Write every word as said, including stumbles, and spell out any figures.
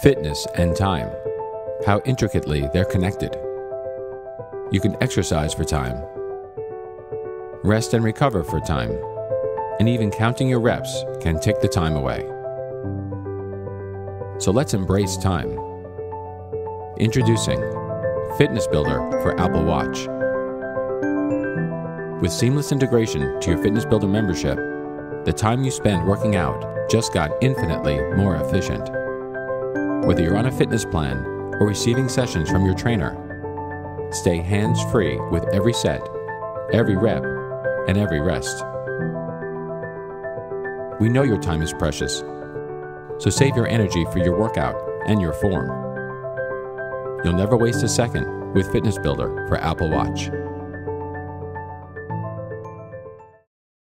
Fitness and time, how intricately they're connected. You can exercise for time, rest and recover for time, and even counting your reps can take the time away. So let's embrace time. Introducing FitnessBuilder for Apple Watch. With seamless integration to your FitnessBuilder membership, the time you spend working out just got infinitely more efficient. Whether you're on a fitness plan or receiving sessions from your trainer, stay hands-free with every set, every rep, and every rest. We know your time is precious, so save your energy for your workout and your form. You'll never waste a second with FitnessBuilder for Apple Watch.